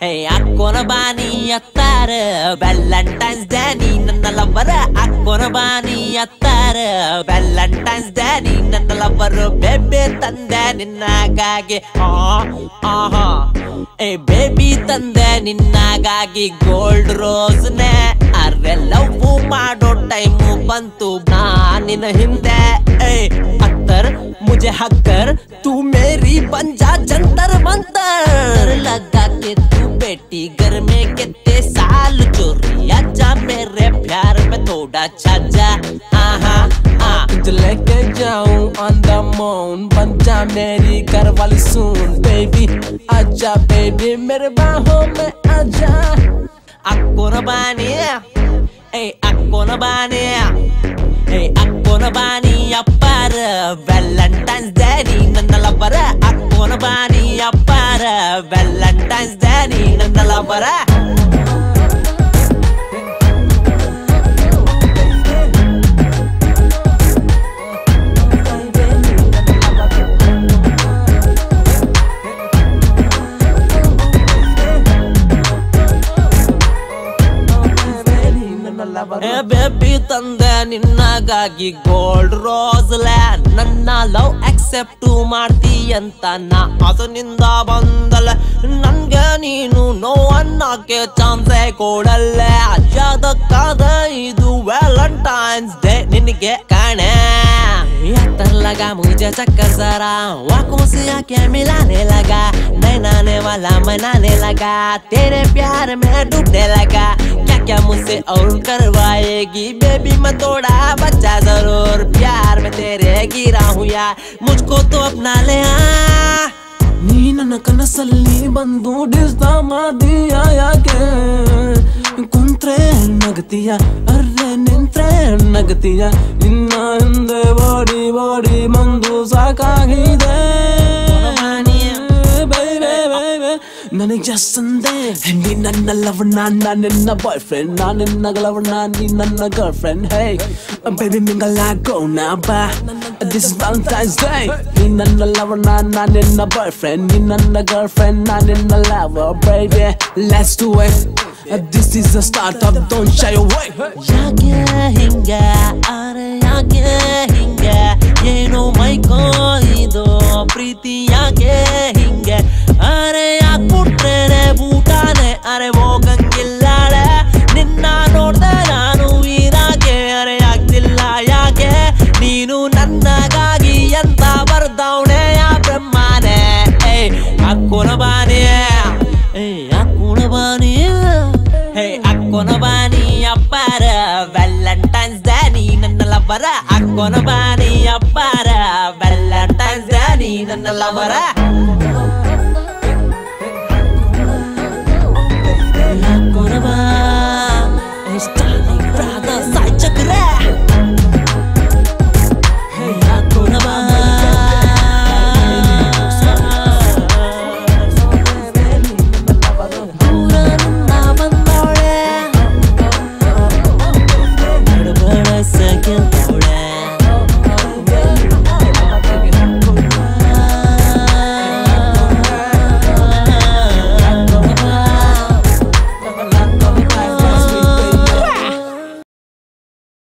Hey, Hakonaba ni attara. Valentine's Day ni nanna lover. Hakonaba ni attara. Valentine's Day ni nanna lover. Baby tande ninnagagi. Hey, baby tande ninnagagi. Gold rose ne arre love mado time bantu naanin hinde. Hey, attar mujhe hakkar tu मेरी बन जा जंतर मंतर लगा के तू बेटी घर में कितने साल चोरिया जा मेरे प्यार में थोड़ा छाजा लेके जाऊं on the moon बन जा मेरी घर वाली सुन बेबी आजा बेबी मेरे बाहों में आजा आपको न बाने Hey, Akonabani Appara, Valentine's Day ni nanna lover. Akonabani Appara, Valentine's Day ni nanna lover. Baby tande ninnagagi gold rose land nanna love accept marti anta na asaninda bandale nange neenu no annake chance kodalle ajadakada idu valentines day ninige kaane yatar laga mujhe chakkar zara aankhon se aankhein milane laga nainane wala manane laga tere pyar mein dubne laga क्या मुझसे और करवाएगी baby मैं थोड़ा बच्चा जरूर प्यार में तेरे गिरा हूँ यार मुझको तो अपना ले आ नी ननकनसली बंदू डिस्ता मादिया या के कुंत्रे नगतिया अरे निंत्रे नगतिया इन्ना इंदे बड़ी बड़ी मंदू साकागी दे Nani jasande, ni nanna lover, nana ninna boyfriend, nana ninna lover, nani nanna girlfriend. Hey, baby mingalago na ba? This is Valentine's Day. Ni nanna lover, nana ninna boyfriend, ni nanna girlfriend, nani ninna lover, baby. Let's do it. This is the start of Don't Shy Away. Yaage hinga, are yaage hinga, yeno mai koi do preeti yaage hinga, are. अरे वो गंगिल्लाड़ निन्ना नोड़े नानू वीरागे अरे आगदिल्ला यागे नीनू नन्नागागी अंत बरदौने या ब्रह्माने हे अक्कोनबानी अप्पार वेलेंटाइन्स डे नी नन्न लवर अक्कोनबानी अप्पार वेलेंटाइन्स डे नी नन्न लवर